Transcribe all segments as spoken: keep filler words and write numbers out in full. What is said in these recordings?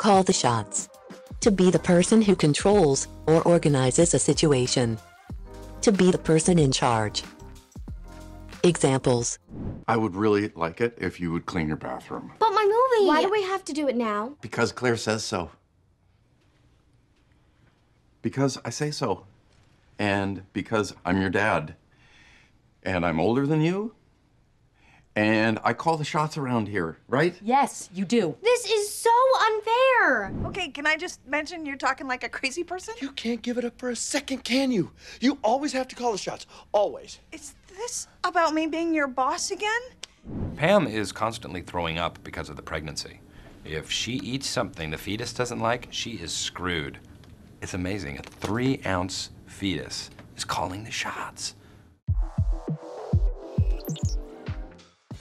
call the shots. To be the person who controls or organizes a situation. To be the person in charge. Examples. I would really like it if you would clean your bathroom. But my movie! Why do we have to do it now? Because Claire says so. Because I say so. And because I'm your dad. And I'm older than you. And I call the shots around here, right? Yes, you do. This is so unfair. Okay, can I just mention you're talking like a crazy person? You can't give it up for a second, can you? You always have to call the shots, always. Is this about me being your boss again? Pam is constantly throwing up because of the pregnancy. If she eats something the fetus doesn't like, she is screwed. It's amazing, a three ounce fetus is calling the shots.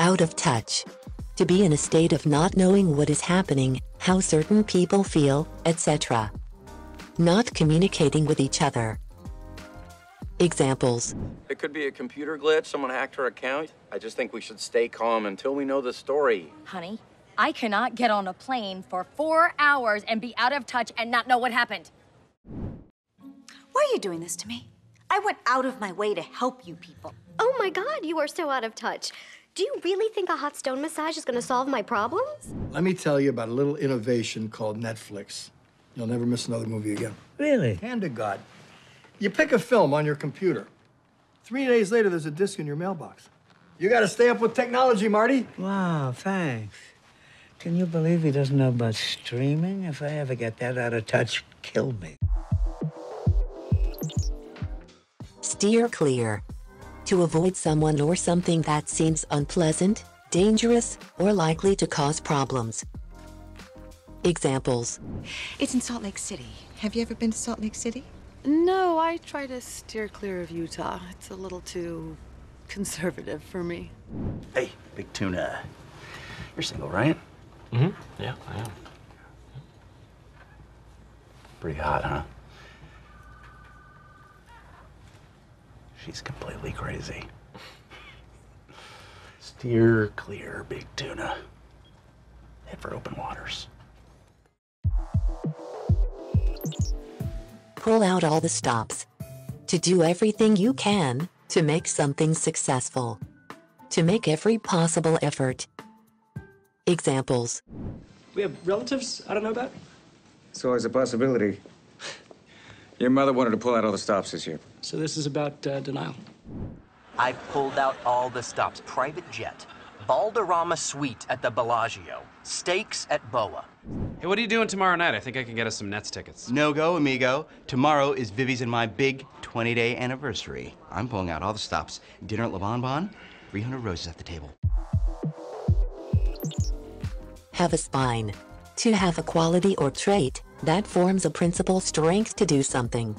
Out of touch. To be in a state of not knowing what is happening, how certain people feel, et cetera. Not communicating with each other. Examples. It could be a computer glitch, someone hacked her account. I just think we should stay calm until we know the story. Honey, I cannot get on a plane for four hours and be out of touch and not know what happened. Why are you doing this to me? I went out of my way to help you people. Oh my God, you are so out of touch. Do you really think a hot stone massage is gonna solve my problems? Let me tell you about a little innovation called Netflix. You'll never miss another movie again. Really? Hand to God. You pick a film on your computer. Three days later, there's a disc in your mailbox. You gotta stay up with technology, Marty. Wow, thanks. Can you believe he doesn't know about streaming? If I ever get that out of touch, kill me. Steer clear. To avoid someone or something that seems unpleasant, dangerous, or likely to cause problems. Examples. It's in Salt Lake City. Have you ever been to Salt Lake City? No, I try to steer clear of Utah. It's a little too conservative for me. Hey, Big Tuna. You're single, right? Mm-hmm. Yeah, I am. Pretty hot, huh? She's completely crazy. Steer clear, Big Tuna. Head for open waters. Pull out all the stops. To do everything you can to make something successful. To make every possible effort. Examples. We have relatives I don't know about? It's always a possibility. Your mother wanted to pull out all the stops this year. So this is about uh, denial. I pulled out all the stops. Private jet, Valderrama suite at the Bellagio, steaks at Boa. Hey, what are you doing tomorrow night? I think I can get us some Nets tickets. No go, amigo. Tomorrow is Vivi's and my big twenty-day anniversary. I'm pulling out all the stops. Dinner at Le Bon Bon, three hundred roses at the table. Have a spine. To have a quality or trait that forms a principal strength to do something.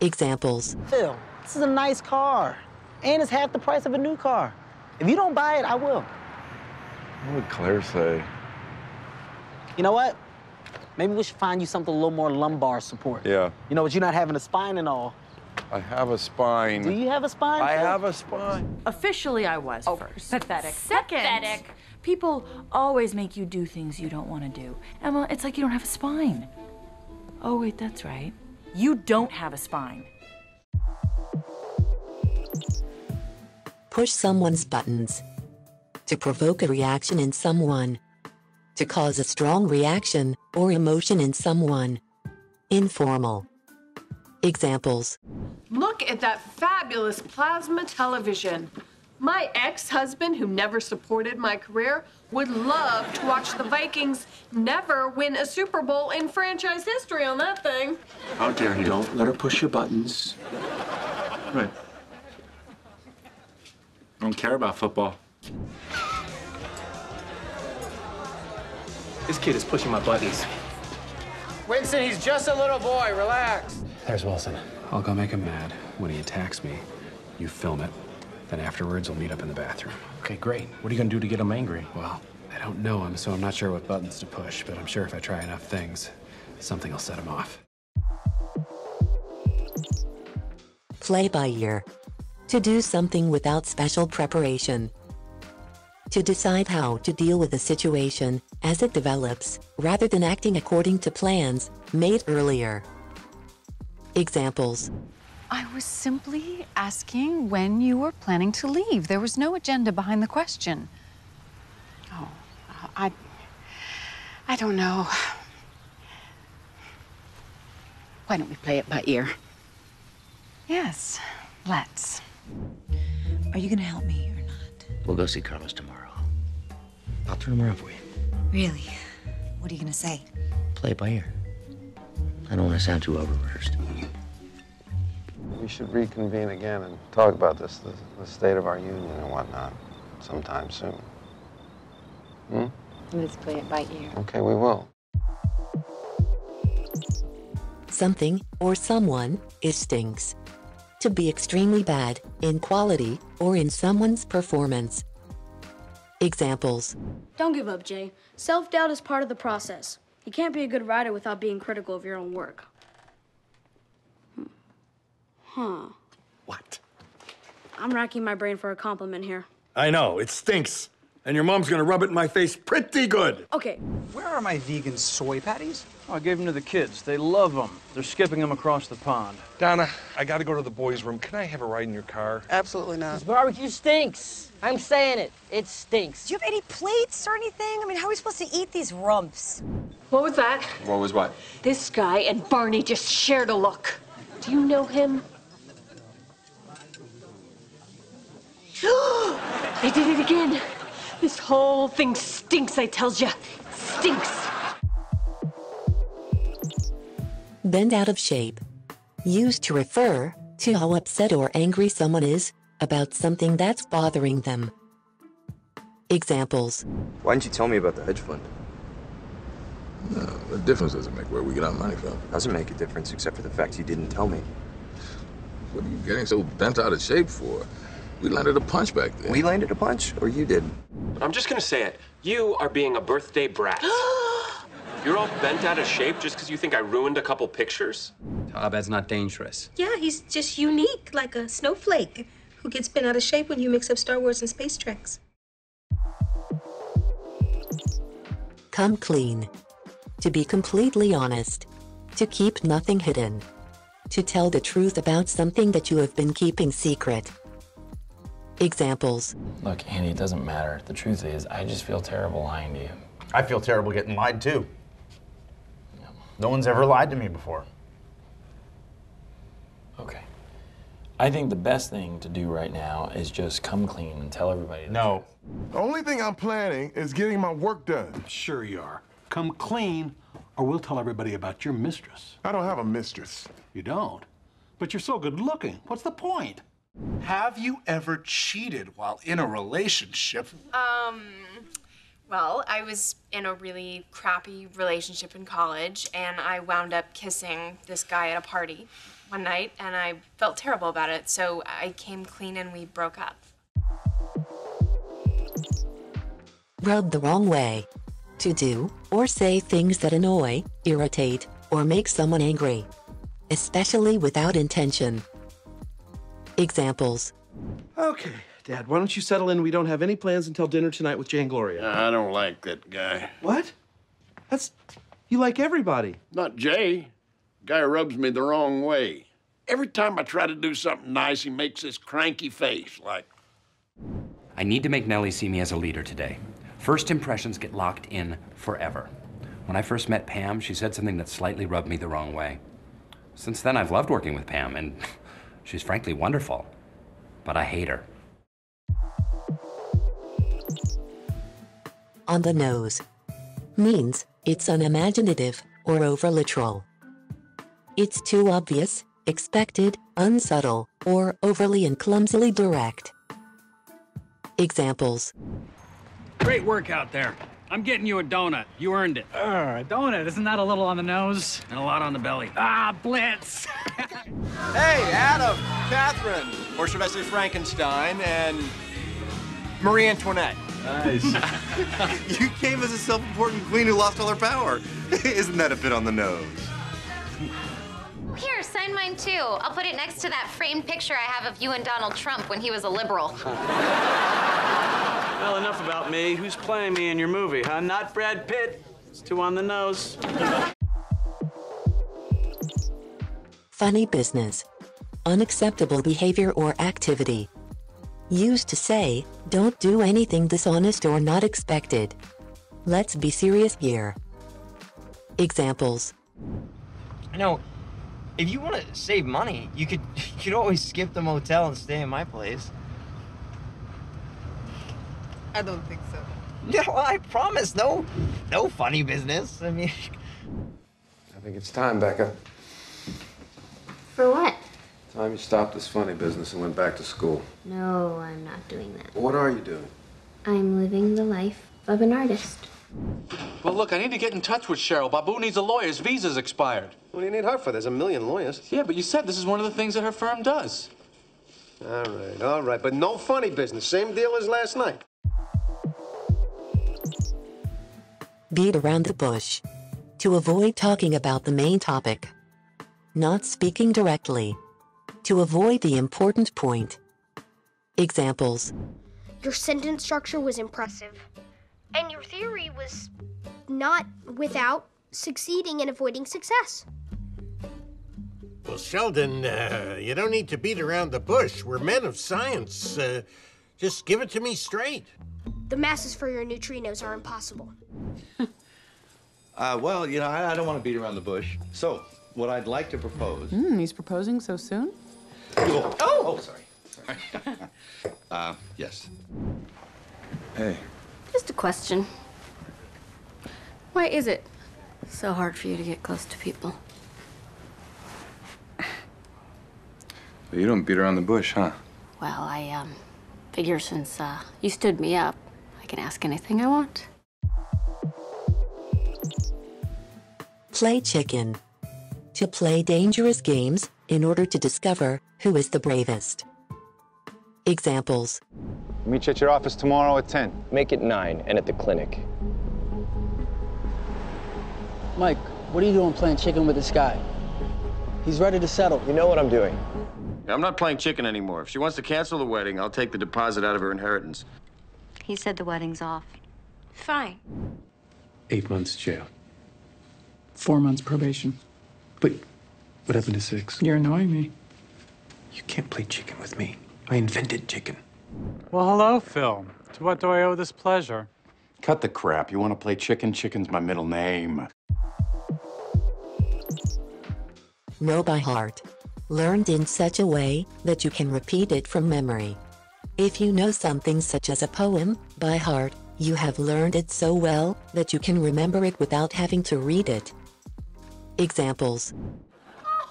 Examples. Phil, this is a nice car, and it's half the price of a new car. If you don't buy it, I will. What would Claire say? You know what? Maybe we should find you something a little more lumbar support. Yeah. You know, but you're not having a spine and all. I have a spine. Do you have a spine? I have a spine. Officially, I was oh, first. Pathetic. Second. Pathetic. People always make you do things you don't want to do. Emma, it's like you don't have a spine. Oh, wait, that's right. You don't have a spine. Push someone's buttons. To provoke a reaction in someone. To cause a strong reaction or emotion in someone. Informal. Examples. Look at that fabulous plasma television. My ex-husband, who never supported my career, would love to watch the Vikings never win a Super Bowl in franchise history on that thing. How dare you? Don't let her push your buttons. Right. I don't care about football. This kid is pushing my buttons. Winston, he's just a little boy. Relax. There's Wilson. I'll go make him mad. When he attacks me, you film it. Then afterwards, we'll meet up in the bathroom. Okay, great. What are you gonna do to get him angry? Well, I don't know him, so I'm not sure what buttons to push, but I'm sure if I try enough things, something will set him off. Play by ear. To do something without special preparation. to decide how to deal with the situation as it develops, rather than acting according to plans made earlier. Examples. I was simply asking when you were planning to leave. There was no agenda behind the question. Oh, I... I don't know. Why don't we play it by ear? Yes, let's. Are you gonna help me or not? We'll go see Carlos tomorrow. I'll turn him around for you. Really? What are you gonna say? Play it by ear. I don't want to sound too over-rehearsed. We should reconvene again and talk about this, the, the state of our union and whatnot, sometime soon. Hmm? Let's play it by ear. Okay, we will. Something or someone is stinks. To be extremely bad in quality or in someone's performance. Examples. Don't give up, Jay. Self-doubt is part of the process. You can't be a good writer without being critical of your own work. Huh. What? I'm racking my brain for a compliment here. I know, it stinks. And your mom's gonna rub it in my face pretty good. Okay. Where are my vegan soy patties? Oh, I gave them to the kids. They love them. They're skipping them across the pond. Donna, I gotta go to the boys' room. Can I have a ride in your car? Absolutely not. This barbecue stinks. I'm saying it. It stinks. Do you have any plates or anything? I mean, how are we supposed to eat these rumps? What was that? What was what? This guy and Barney just shared a look. Do you know him? They did it again. This whole thing stinks, I tells ya. Stinks. Bend out of shape. Used to refer to how upset or angry someone is about something that's bothering them. Examples. Why didn't you tell me about the hedge fund? No, the difference doesn't make where we get our money from. Doesn't make a difference except for the fact you didn't tell me. What are you getting so bent out of shape for? We landed a punch back then. We landed a punch, or you did. I'm just gonna say it. You are being a birthday brat. You're all bent out of shape just because you think I ruined a couple pictures? Abed's not dangerous. Yeah, he's just unique, like a snowflake who gets bent out of shape when you mix up Star Wars and Space Treks. Come clean. To be completely honest. To keep nothing hidden. To tell the truth about something that you have been keeping secret. Examples. Look, Andy, it doesn't matter. The truth is, I just feel terrible lying to you. I feel terrible getting lied to. Yeah. No one's ever lied to me before. Okay. I think the best thing to do right now is just come clean and tell everybody. No. The only thing I'm planning is getting my work done. Sure you are. Come clean, or we'll tell everybody about your mistress. I don't have a mistress. You don't? But you're so good looking. What's the point? Have you ever cheated while in a relationship? Um, well, I was in a really crappy relationship in college, and I wound up kissing this guy at a party one night, and I felt terrible about it, so I came clean and we broke up. Rubbed the wrong way. To do or say things that annoy, irritate, or make someone angry, especially without intention. Examples. Okay, Dad, why don't you settle in? We don't have any plans until dinner tonight with Jane Gloria. I don't like that guy. What? That's... you like everybody. Not Jay. Guy rubs me the wrong way. Every time I try to do something nice, he makes this cranky face, like... I need to make Nellie see me as a leader today. First impressions get locked in forever. When I first met Pam, she said something that slightly rubbed me the wrong way. Since then, I've loved working with Pam, and... she's frankly wonderful, but I hate her. On the nose means it's unimaginative or over-literal. It's too obvious, expected, unsubtle, or overly and clumsily direct. Examples. Great work out there. I'm getting you a donut. You earned it. Uh, a donut? Isn't that a little on the nose? And a lot on the belly. Ah, Blitz! Hey, Adam, Catherine, or should I say Frankenstein, and Marie Antoinette. Nice. You came as a self-important queen who lost all her power. Isn't that a bit on the nose? Here, sign mine too. I'll put it next to that framed picture I have of you and Donald Trump when he was a liberal. Well, enough about me. Who's playing me in your movie, huh? Not Brad Pitt. It's too on the nose. Funny business. Unacceptable behavior or activity. Used to say, don't do anything dishonest or not expected. Let's be serious here. Examples. You know, if you want to save money, you could you could always skip the motel and stay in my place. I don't think so. No, I promise, no, no funny business. I mean, I think it's time, Becca. For what? Time you stopped this funny business and went back to school. No, I'm not doing that. What are you doing? I'm living the life of an artist. Well, look, I need to get in touch with Cheryl. Babu needs a lawyer. His visa's expired. What do you need her for? There's a million lawyers. Yeah, but you said this is one of the things that her firm does. All right, all right, but no funny business. Same deal as last night. Beat around the bush. To avoid talking about the main topic. Not speaking directly. To avoid the important point. Examples. Your sentence structure was impressive. And your theory was not without succeeding in avoiding success. Well, Sheldon, uh, you don't need to beat around the bush. We're men of science. Uh, just give it to me straight. The masses for your neutrinos are impossible. uh, well, you know, I, I don't want to beat around the bush. So, what I'd like to propose... Mm, he's proposing so soon? Oh! Oh, oh sorry. sorry. uh, yes. Hey. Just a question. Why is it so hard for you to get close to people? Well, you don't beat around the bush, huh? Well, I um, figure since uh, you stood me up, I can ask anything I want. Play chicken. To play dangerous games in order to discover who is the bravest. Examples. Meet you at your office tomorrow at ten. Make it nine, and at the clinic. Mike, what are you doing playing chicken with this guy? He's ready to settle. You know what I'm doing. I'm not playing chicken anymore. If she wants to cancel the wedding, I'll take the deposit out of her inheritance. He said the wedding's off. Fine. Eight months jail. Four months probation. But what happened to six? You're annoying me. You can't play chicken with me. I invented chicken. Well, hello, Phil. To what do I owe this pleasure? Cut the crap. You want to play chicken? Chicken's my middle name. Know by heart. Learned in such a way that you can repeat it from memory. If you know something such as a poem by heart, you have learned it so well that you can remember it without having to read it. Examples.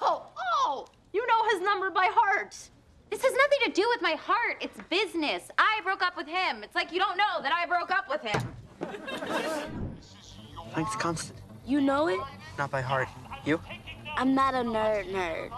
Oh, oh! You know his number by heart. This has nothing to do with my heart. It's business. I broke up with him. It's like you don't know that I broke up with him. Length's constant. You know it? Not by heart. You? I'm not a nerd nerd.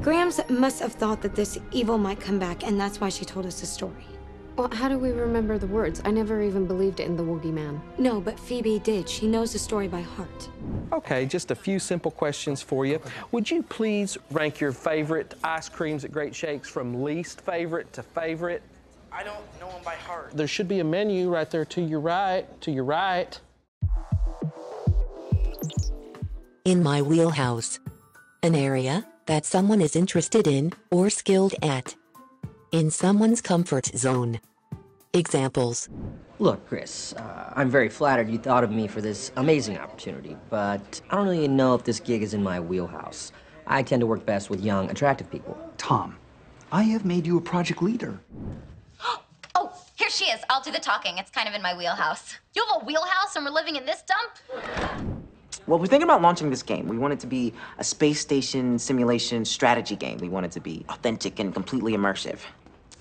Grams must have thought that this evil might come back, and that's why she told us the story. Well, how do we remember the words? I never even believed in the Woogeyman. No, but Phoebe did. She knows the story by heart. Okay, just a few simple questions for you. Would you please rank your favorite ice creams at Great Shakes from least favorite to favorite? I don't know them by heart. There should be a menu right there to your right, to your right. In my wheelhouse. An area that someone is interested in or skilled at. In someone's comfort zone. Examples. Look, Chris, uh, I'm very flattered you thought of me for this amazing opportunity, but I don't really know if this gig is in my wheelhouse. I tend to work best with young, attractive people. Tom, I have made you a project leader. Oh, here she is. I'll do the talking. It's kind of in my wheelhouse. You have a wheelhouse and we're living in this dump? Well, we're thinking about launching this game. We want it to be a space station simulation strategy game. We want it to be authentic and completely immersive.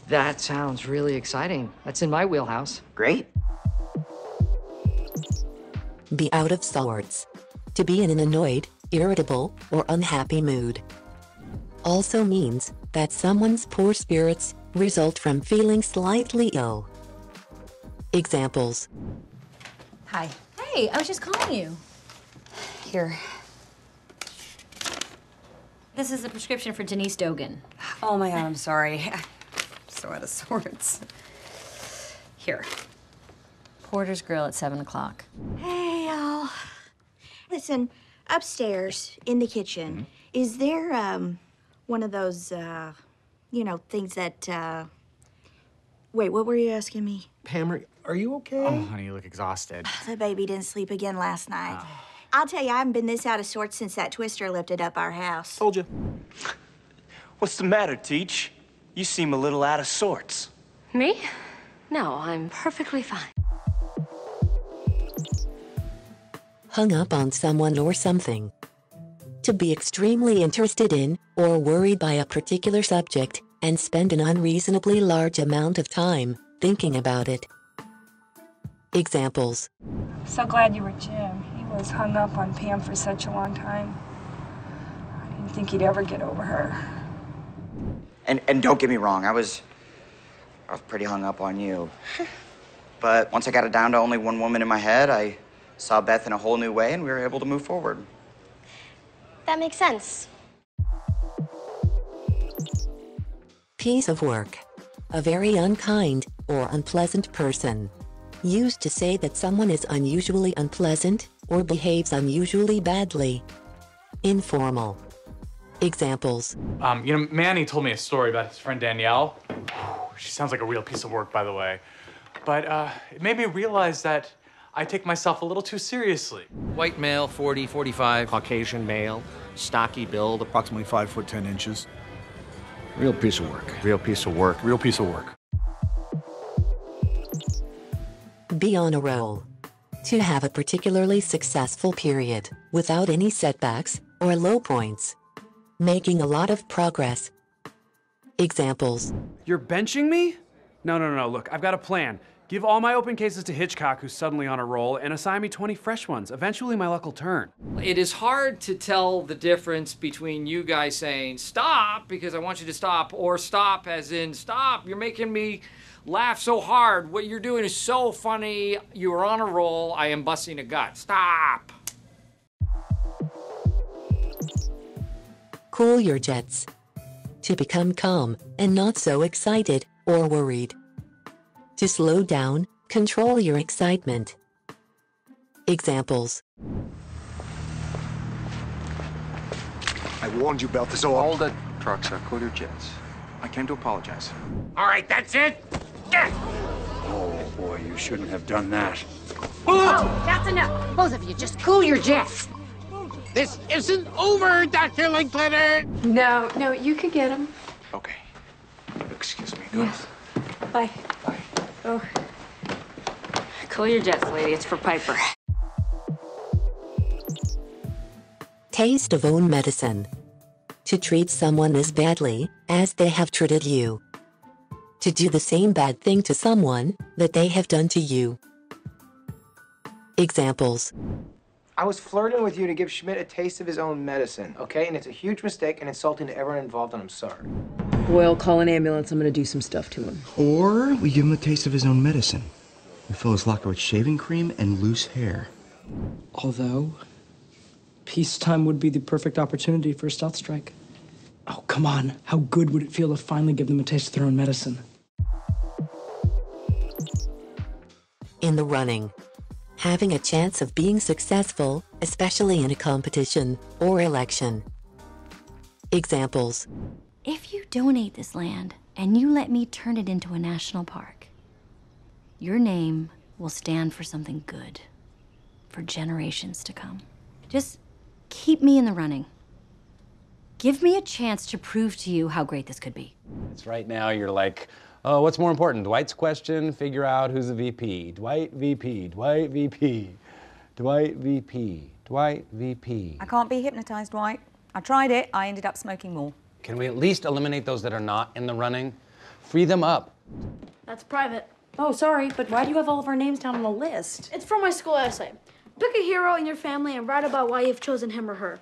That sounds really exciting. That's in my wheelhouse. Great. Be out of sorts. To be in an annoyed, irritable, or unhappy mood. Also means that someone's poor spirits result from feeling slightly ill. Examples. Hi. Hey, I was just calling you. Here. This is a prescription for Denise Dogan. Oh my God, I'm sorry. So out of sorts. Here. Porter's Grill at seven o'clock. Hey, y'all. Listen, upstairs in the kitchen, mm-hmm. is there um, one of those, uh, you know, things that... Uh... Wait, what were you asking me? Pam, are you okay? Oh, honey, you look exhausted. The baby didn't sleep again last night. Oh. I'll tell you, I haven't been this out of sorts since that twister lifted up our house. Told you. What's the matter, Teach? You seem a little out of sorts. Me? No, I'm perfectly fine. Hung up on someone or something. To be extremely interested in or worried by a particular subject and spend an unreasonably large amount of time thinking about it. Examples. So glad you were Jim. He was hung up on Pam for such a long time. I didn't think he'd ever get over her. And and don't get me wrong, I was I was pretty hung up on you. But once I got it down to only one woman in my head, I saw Beth in a whole new way and we were able to move forward. That makes sense. Piece of work. A very unkind or unpleasant person. Used to say that someone is unusually unpleasant or behaves unusually badly. Informal. Examples. Um, you know, Manny told me a story about his friend Danielle. She sounds like a real piece of work, by the way. But uh, it made me realize that I take myself a little too seriously. White male, forty, forty-five. Caucasian male, stocky build, approximately five foot ten inches. Real piece of work. Real piece of work. Real piece of work. Be on a roll. To have a particularly successful period, without any setbacks or low points. Making a lot of progress. Examples. You're benching me? No, no, no, look, I've got a plan. Give all my open cases to Hitchcock, who's suddenly on a roll, and assign me twenty fresh ones. Eventually, my luck will turn. It is hard to tell the difference between you guys saying, stop, because I want you to stop, or stop as in, stop, you're making me laugh so hard. What you're doing is so funny. You are on a roll. I am busting a gut. Stop. Cool your jets. To become calm and not so excited or worried. To slow down, control your excitement. Examples. I warned you about this all. All the trucks are cool your jets. I came to apologize. All right, that's it. Yes. Oh, boy, you shouldn't have done that. Oh, that's enough. Both of you, just cool your jets. This isn't over, Doctor Linkletter. No, no, you could get him. Okay. Excuse me. Go. Yes. Bye. Bye. Oh. Cool your jets, lady. It's for Piper. Taste of own medicine. To treat someone as badly as they have treated you. To do the same bad thing to someone that they have done to you. Examples. I was flirting with you to give Schmidt a taste of his own medicine, okay? And it's a huge mistake and insulting to everyone involved, and I'm sorry. Well, call an ambulance. I'm gonna do some stuff to him. Or we give him a taste of his own medicine. We fill his locker with shaving cream and loose hair. Although, peacetime would be the perfect opportunity for a stealth strike. Oh, come on. How good would it feel to finally give them a taste of their own medicine? In the running. Having a chance of being successful, especially in a competition or election. Examples. If you donate this land and you let me turn it into a national park, your name will stand for something good for generations to come. Just keep me in the running. Give me a chance to prove to you how great this could be. It's right now you're like, oh, what's more important? Dwight's question, figure out who's the V P. Dwight V P, Dwight V P, Dwight V P, Dwight V P. I can't be hypnotized, Dwight. I tried it, I ended up smoking more. Can we at least eliminate those that are not in the running? Free them up. That's private. Oh, sorry, but why do you have all of our names down on a list? It's from my school essay. Pick a hero in your family and write about why you've chosen him or her.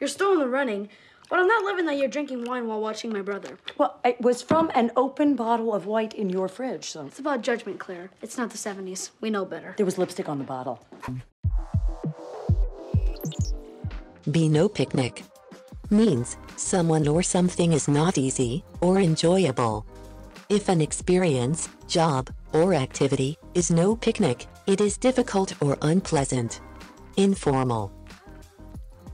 You're still in the running, but I'm not living that you're drinking wine while watching My Brother. Well, it was from an open bottle of white in your fridge, so... It's about judgment, Claire. It's not the seventies. We know better. There was lipstick on the bottle. Be no picnic. Means someone or something is not easy or enjoyable. If an experience, job, or activity is no picnic, It is difficult or unpleasant. Informal.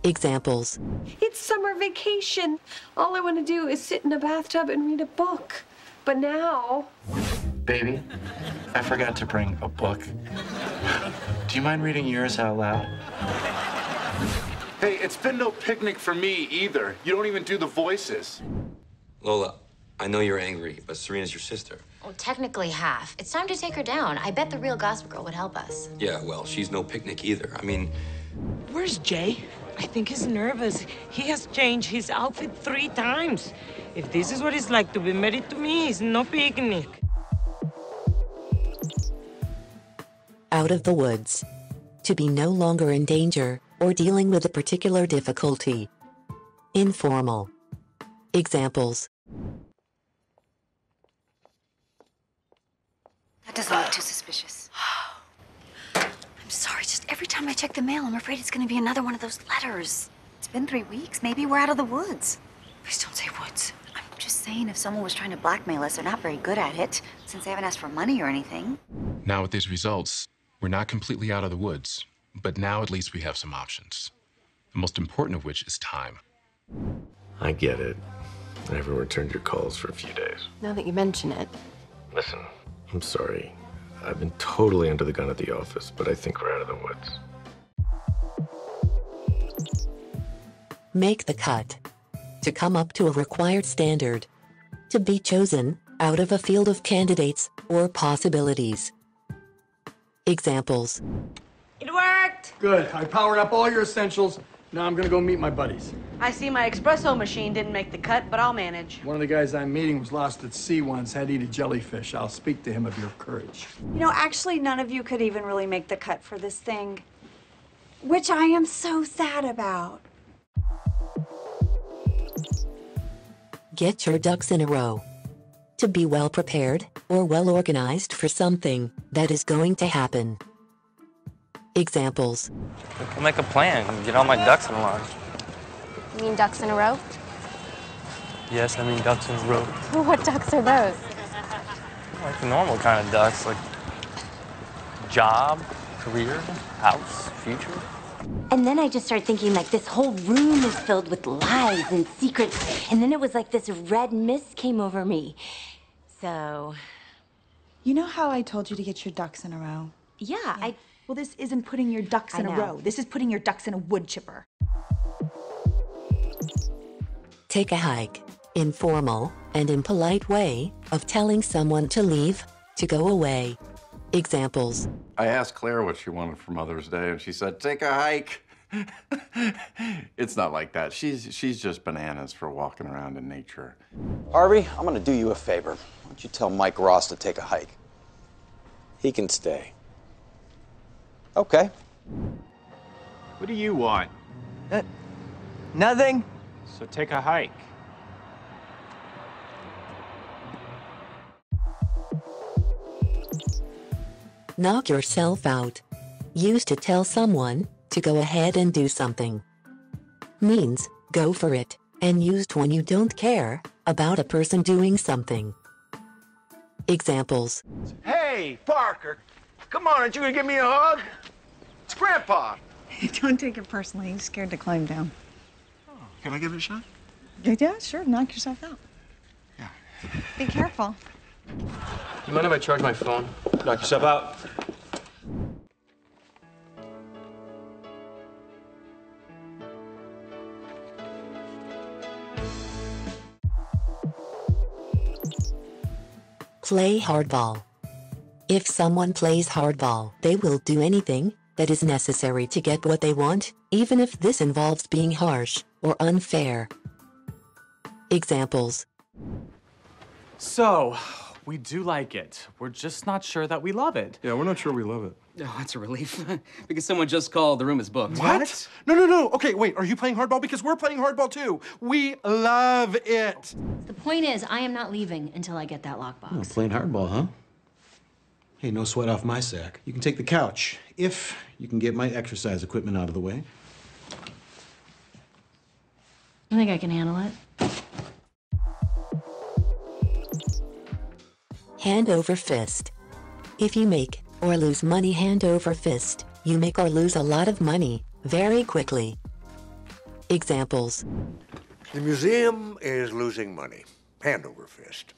Examples. It's summer vacation. All I want to do is sit in a bathtub and read a book. But now... Baby, I forgot to bring a book. Do you mind reading yours out loud? Hey, it's been no picnic for me either. You don't even do the voices. Lola, I know you're angry, but Serena's your sister. Well, technically half. It's time to take her down. I bet the real Gossip Girl would help us. Yeah, well, she's no picnic either. I mean... Where's Jay? I think he's nervous. He has changed his outfit three times. If this is what it's like to be married to me, it's no picnic. Out of the woods. To be no longer in danger, or dealing with a particular difficulty. Informal. Examples. That doesn't look too suspicious. I'm sorry, just every time I check the mail, I'm afraid it's gonna be another one of those letters. It's been three weeks, maybe we're out of the woods. Please don't say woods. I'm just saying if someone was trying to blackmail us, they're not very good at it, since they haven't asked for money or anything. Now with these results, we're not completely out of the woods, but now at least we have some options. The most important of which is time. I get it. I haven't returned your calls for a few days. Now that you mention it. Listen. I'm sorry. I've been totally under the gun at the office, but I think we're out of the woods. Make the cut. To come up to a required standard. To be chosen out of a field of candidates or possibilities. Examples. It worked! Good. I powered up all your essentials. Now I'm gonna go meet my buddies. I see my espresso machine didn't make the cut, but I'll manage. One of the guys I'm meeting was lost at sea once, had to eat a jellyfish. I'll speak to him of your courage. You know, actually, none of you could even really make the cut for this thing, which I am so sad about. Get your ducks in a row. To be well prepared or well organized for something that is going to happen. Examples. I'll make a plan and get all my ducks in a line. You mean ducks in a row? Yes, I mean ducks in a row. What ducks are those? Like the normal kind of ducks, like job, career, house, future. And then I just started thinking, like, this whole room is filled with lies and secrets. And then it was like this red mist came over me. So... You know how I told you to get your ducks in a row? Yeah, yeah. I... Well, this isn't putting your ducks in a row. This is putting your ducks in a wood chipper. Take a hike. Informal and impolite way of telling someone to leave, to go away. Examples. I asked Claire what she wanted for Mother's Day, and she said, take a hike. It's not like that. She's, she's just bananas for walking around in nature. Harvey, I'm going to do you a favor. Why don't you tell Mike Ross to take a hike? He can stay. Okay. What do you want? Uh, nothing. So take a hike. Knock yourself out. Used to tell someone to go ahead and do something. Means, go for it, and used when you don't care about a person doing something. Examples. Hey, Parker. Come on, aren't you gonna give me a hug? It's Grandpa. Don't take it personally. He's scared to climb down. Oh, can I give it a shot? Yeah, sure. Knock yourself out. Yeah. Be careful. You mind if I charge my phone? Knock yourself out. Play hardball. If someone plays hardball, they will do anything that is necessary to get what they want, even if this involves being harsh or unfair. Examples. So, we do like it. We're just not sure that we love it. Yeah, we're not sure we love it. Oh, that's a relief. Because someone just called, the room is booked. What? what? No, no, no. Okay, wait, are you playing hardball? Because we're playing hardball too. We love it. The point is, I am not leaving until I get that lockbox. Oh, playing hardball, huh? Hey, no sweat off my sack. You can take the couch, if you can get my exercise equipment out of the way. I think I can handle it. Hand over fist. If you make or lose money hand over fist. You make or lose a lot of money very quickly. Examples. The museum is losing money, hand over fist.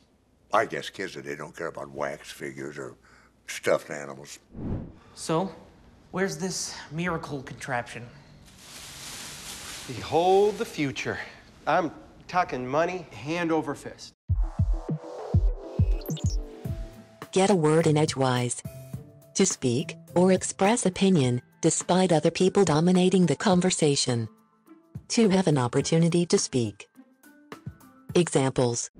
I guess kids today don't care about wax figures or stuffed animals. So, where's this miracle contraption? Behold the future. I'm talking money hand over fist. Get a word in edgewise. To speak or express opinion, despite other people dominating the conversation. To have an opportunity to speak. Examples.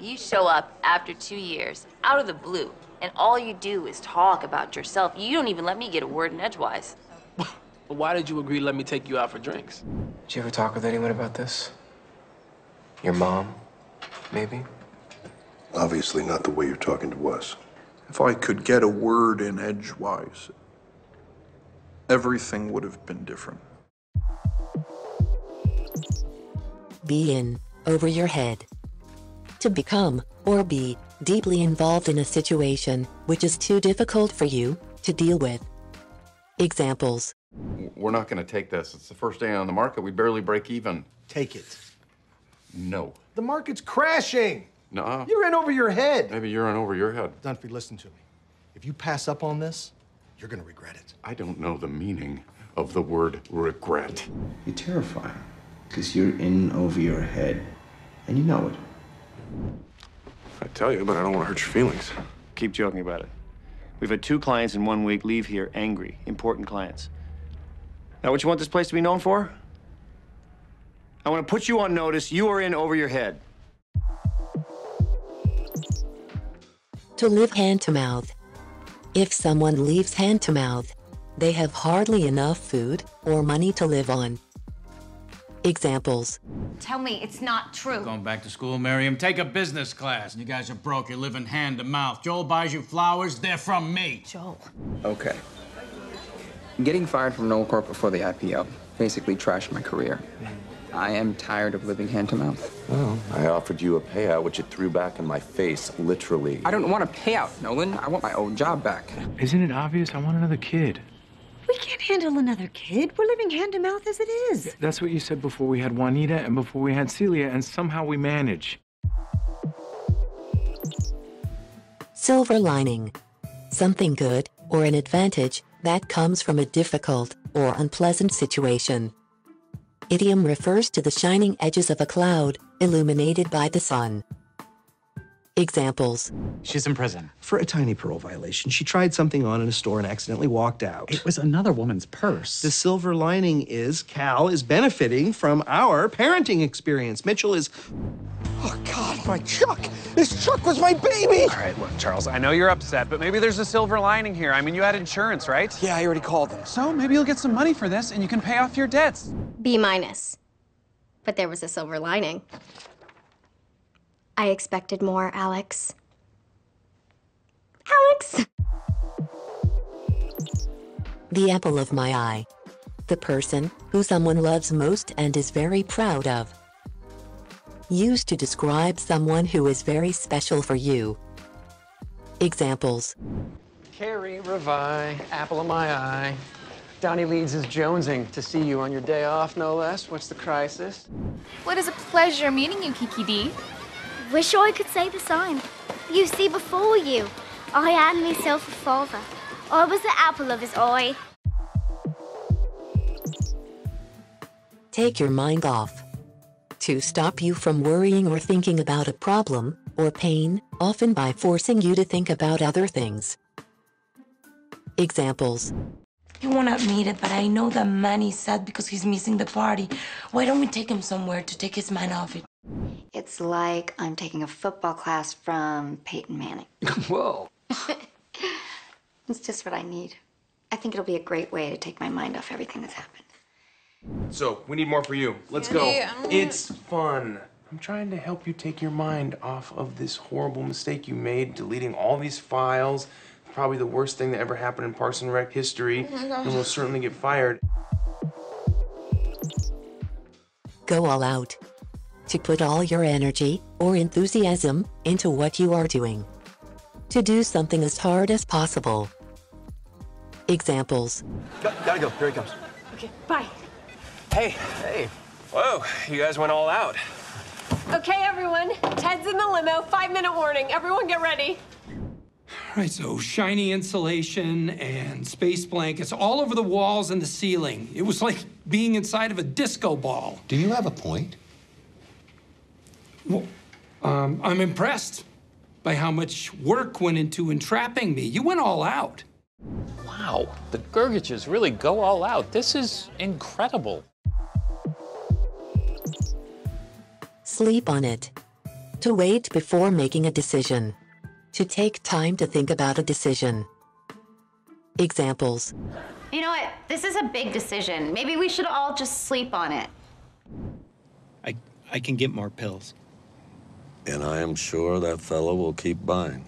You show up after two years, out of the blue, and all you do is talk about yourself. You don't even let me get a word in edgewise. But why did you agree to let me take you out for drinks? Did you ever talk with anyone about this? Your mom, maybe? Obviously not the way you're talking to us. If I could get a word in edgewise, everything would have been different. Be in over your head. To become, or be, deeply involved in a situation which is too difficult for you to deal with. Examples. We're not going to take this. It's the first day on the market. We barely break even. Take it. No. The market's crashing. No. You're in over your head. Maybe you're in over your head. Dunphy, listen to me. If you pass up on this, you're going to regret it. I don't know the meaning of the word regret. You're terrifying. Because you're in over your head, and you know it. I tell you, but I don't want to hurt your feelings. Keep joking about it. We've had two clients in one week leave here angry, important clients. Now, what you want this place to be known for? I want to put you on notice. You are in over your head. To live hand to mouth. If someone leaves hand to mouth, they have hardly enough food or money to live on. Examples. Tell me it's not true. Going back to school, Miriam, take a business class. You guys are broke, you're living hand to mouth. Joel buys you flowers, they're from me. Joel. Okay. Getting fired from Knoll Corp before the I P O basically trashed my career. I am tired of living hand to mouth. Well, I offered you a payout, which it threw back in my face, literally. I don't want a payout, Nolan. I want my own job back. Isn't it obvious? I want another kid. We can't handle another kid. We're living hand-to-mouth as it is. That's what you said before we had Juanita and before we had Celia, and somehow we manage. Silver lining. Something good or an advantage that comes from a difficult or unpleasant situation. Idiom refers to the shining edges of a cloud, illuminated by the sun. Examples. She's in prison. For a tiny parole violation. She tried something on in a store and accidentally walked out. It was another woman's purse. The silver lining is Cal is benefiting from our parenting experience. Mitchell is... Oh, God, my Chuck! This Chuck was my baby! All right, look, Charles, I know you're upset, but maybe there's a silver lining here. I mean, you had insurance, right? Yeah, I already called them. So maybe you'll get some money for this and you can pay off your debts. B minus. But there was a silver lining. I expected more, Alex. Alex! The apple of my eye. The person who someone loves most and is very proud of. Used to describe someone who is very special for you. Examples. Carrie Revie, apple of my eye. Donnie Leeds is jonesing to see you on your day off, no less. What's the crisis? What is a pleasure meeting you, Kiki D. Wish I could say the same. You see, before you, I had myself a father. I was the apple of his eye. Take your mind off. To stop you from worrying or thinking about a problem or pain, often by forcing you to think about other things. Examples. You won't admit it, but I know that Manny's sad because he's missing the party. Why don't we take him somewhere to take his mind off it? It's like I'm taking a football class from Peyton Manning. Whoa. It's just what I need. I think it'll be a great way to take my mind off everything that's happened. So, we need more for you. Let's go. Hey, it's fun. I'm trying to help you take your mind off of this horrible mistake you made, deleting all these files. Probably the worst thing that ever happened in Parks and Rec history. Oh my gosh. And we'll certainly get fired. Go all out. To put all your energy or enthusiasm into what you are doing. To do something as hard as possible, examples. Go, gotta go. Here he comes. Okay, bye. Hey. Hey. Whoa, you guys went all out. Okay, everyone. Ted's in the limo. Five-minute warning. Everyone get ready. All right, so shiny insulation and space blankets all over the walls and the ceiling. It was like being inside of a disco ball. Do you have a point? Well, um, I'm impressed by how much work went into entrapping me. You went all out. Wow, the Gergiches really go all out. This is incredible. Sleep on it. To wait before making a decision. To take time to think about a decision. Examples. You know what? This is a big decision. Maybe we should all just sleep on it. I, I can get more pills. And I am sure that fellow will keep buying.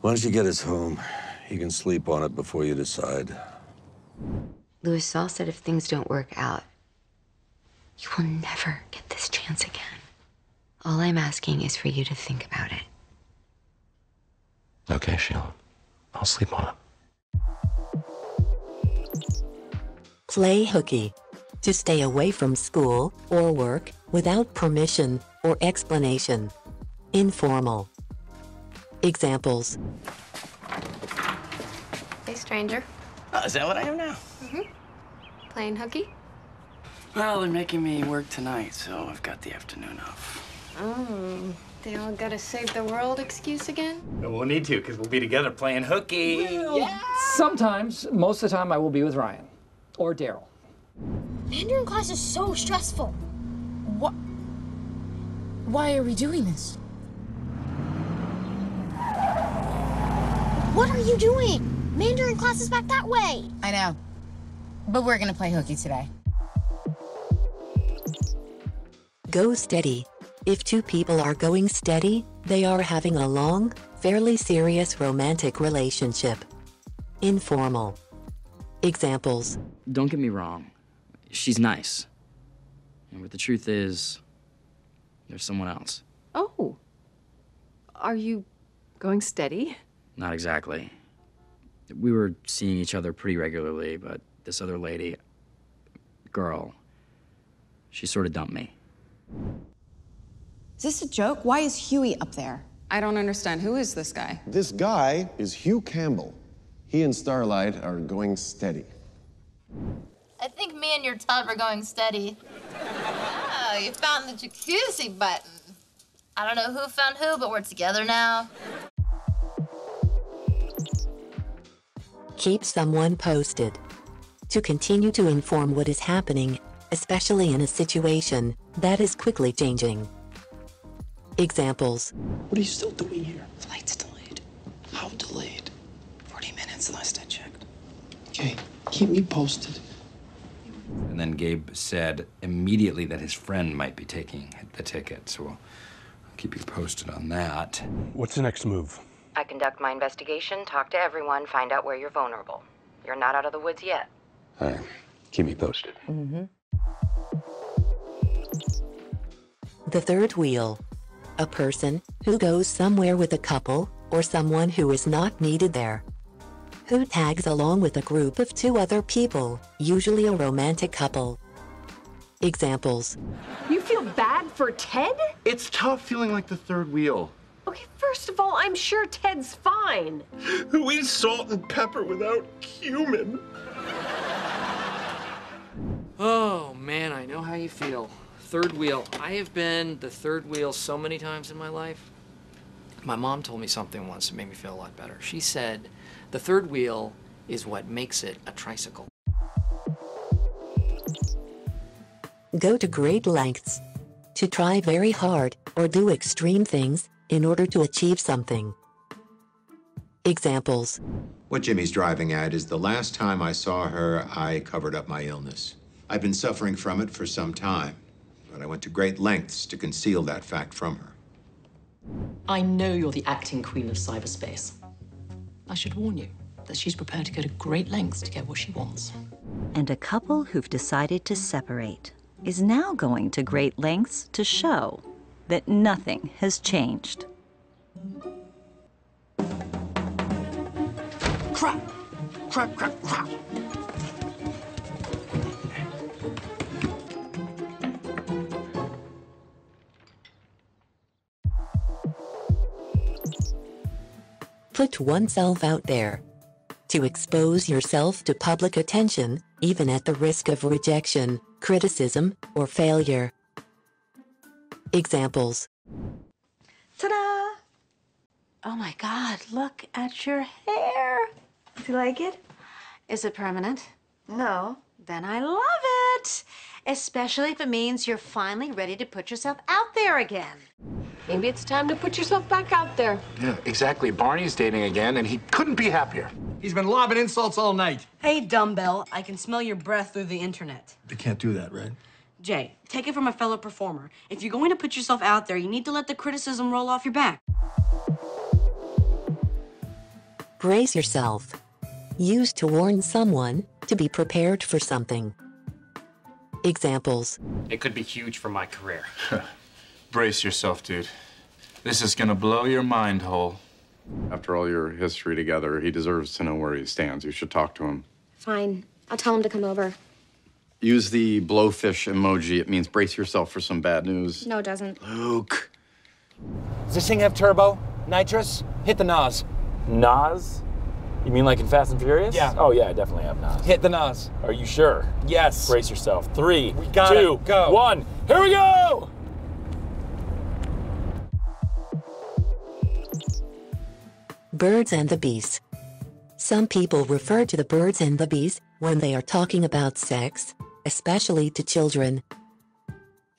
Why don't you get us home? You can sleep on it before you decide. Louis Saul said if things don't work out, you will never get this chance again. All I'm asking is for you to think about it. Okay, Sheila. I'll sleep on it. Play hooky. To stay away from school or work without permission or explanation. Informal. Examples. Hey, stranger. Oh, is that what I am now? Mm-hmm. Playing hooky? Well, they're making me work tonight, so I've got the afternoon off. Oh, they all got a save the world excuse again? We'll need to, because we'll be together playing hooky. Well, yeah. Sometimes, most of the time, I will be with Ryan or Daryl. Mandarin class is so stressful. What? Why are we doing this? What are you doing? Mandarin class is back that way. I know, but we're gonna play hooky today. Go steady. If two people are going steady, they are having a long, fairly serious romantic relationship. Informal. Examples. Don't get me wrong. She's nice. And but the truth is, there's someone else. Oh. Are you going steady? Not exactly. We were seeing each other pretty regularly, but this other lady, girl, she sort of dumped me. Is this a joke? Why is Huey up there? I don't understand. Who is this guy? This guy is Hugh Campbell. He and Starlight are going steady. I think me and your tub are going steady. Oh, you found the jacuzzi button. I don't know who found who, but we're together now. Keep someone posted. To continue to inform what is happening, especially in a situation that is quickly changing. Examples. What are you still doing here? Flight's delayed. How delayed? forty minutes last I checked. Okay, keep me posted. And then Gabe said immediately that his friend might be taking the ticket, so we'll keep you posted on that. What's the next move? I conduct my investigation, talk to everyone, find out where you're vulnerable. You're not out of the woods yet. All right, keep me posted. Mm-hmm. The third wheel. A person who goes somewhere with a couple or someone who is not needed there. Who tags along with a group of two other people, usually a romantic couple. Examples. You feel bad for Ted? It's tough feeling like the third wheel. Okay, first of all, I'm sure Ted's fine. Who eats salt and pepper without cumin? Oh, man, I know how you feel. Third wheel. I have been the third wheel so many times in my life. My mom told me something once that made me feel a lot better. She said, the third wheel is what makes it a tricycle. Go to great lengths. To try very hard or do extreme things in order to achieve something. Examples. What Jimmy's driving at is the last time I saw her, I covered up my illness. I've been suffering from it for some time. But I went to great lengths to conceal that fact from her. I know you're the acting queen of cyberspace. I should warn you that she's prepared to go to great lengths to get what she wants. And a couple who've decided to separate is now going to great lengths to show that nothing has changed. crap, crap, crap, crap. Put oneself out there. To expose yourself to public attention, even at the risk of rejection, criticism, or failure. Examples. Ta-da! Oh my God, look at your hair. Do you like it? Is it permanent? No. Then I love it. Especially if it means you're finally ready to put yourself out there again. Maybe it's time to put yourself back out there. Yeah, exactly. Barney's dating again, and he couldn't be happier. He's been lobbing insults all night. Hey, dumbbell, I can smell your breath through the internet. They can't do that, right? Jay, take it from a fellow performer. If you're going to put yourself out there, you need to let the criticism roll off your back. Brace yourself. Used to warn someone, to be prepared for something. Examples. It could be huge for my career. Brace yourself, dude. This is gonna blow your mind whole. After all your history together, he deserves to know where he stands. You should talk to him. Fine. I'll tell him to come over. Use the blowfish emoji. It means brace yourself for some bad news. No, it doesn't. Luke. Does this thing have turbo? Nitrous? Hit the N O S. N O S? You mean like in Fast and Furious? Yeah. Oh, yeah, I definitely have N O S. Hit the N O S. Are you sure? Yes. Brace yourself. Three, we gotta two, go. One. Here we go! Birds and the bees. Some people refer to the birds and the bees when they are talking about sex, especially to children.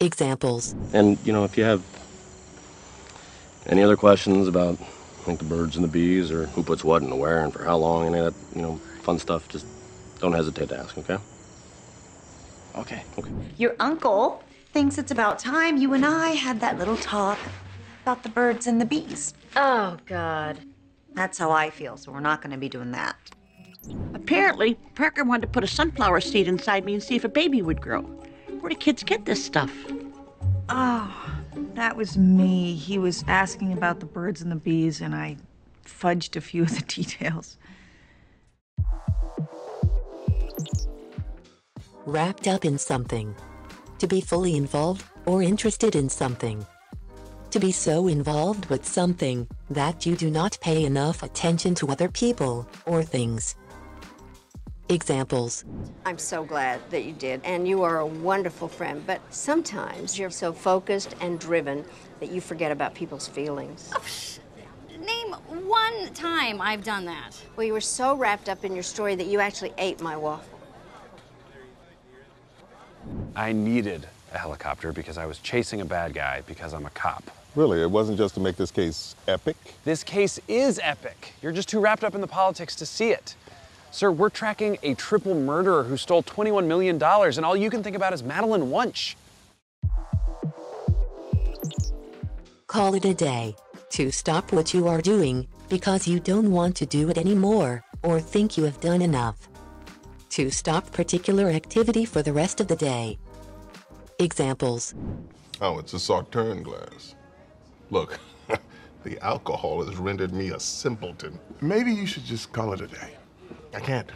Examples. And, you know, if you have any other questions about like the birds and the bees, or who puts what and where and for how long, any of that, you know, fun stuff, just don't hesitate to ask, okay? Okay. Okay. Your uncle thinks it's about time you and I had that little talk about the birds and the bees. Oh, God. That's how I feel, so we're not going to be doing that. Apparently, Parker wanted to put a sunflower seed inside me and see if a baby would grow. Where do kids get this stuff? Oh, that was me. He was asking about the birds and the bees, and I fudged a few of the details. Wrapped up in something. To be fully involved or interested in something. To be so involved with something that you do not pay enough attention to other people or things. Examples. I'm so glad that you did, and you are a wonderful friend, but sometimes you're so focused and driven that you forget about people's feelings. Oh, name one time I've done that. Well, you were so wrapped up in your story that you actually ate my waffle. I needed a helicopter because I was chasing a bad guy because I'm a cop. Really, it wasn't just to make this case epic? This case is epic. You're just too wrapped up in the politics to see it. Sir, we're tracking a triple murderer who stole twenty-one million dollars, and all you can think about is Madeline Wunsch. Call it a day. To stop what you are doing because you don't want to do it anymore or think you have done enough. To stop particular activity for the rest of the day. Examples. Oh, it's a Sauternes glass. Look, the alcohol has rendered me a simpleton. Maybe you should just call it a day. I can't.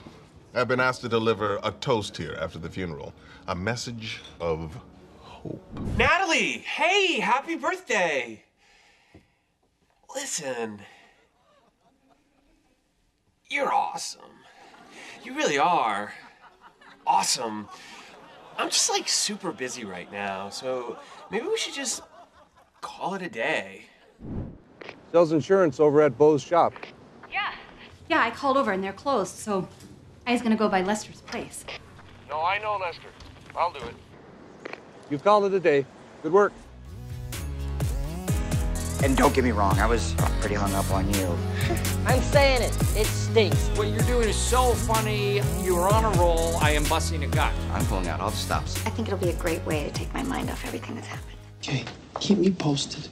I've been asked to deliver a toast here after the funeral. A message of hope. Natalie! Hey, happy birthday! Listen, you're awesome. You really are awesome. I'm just like super busy right now, so maybe we should just call it a day. Sells insurance over at Bo's shop. Yeah. Yeah, I called over and they're closed, so I was gonna go by Lester's place. No, I know Lester. I'll do it. You've called it a day. Good work. And don't get me wrong, I was pretty hung up on you. I'm saying it. It stinks. What you're doing is so funny. You're on a roll. I am busting a gut. I'm pulling out all the stops. I think it'll be a great way to take my mind off everything that's happened. Okay, keep me posted.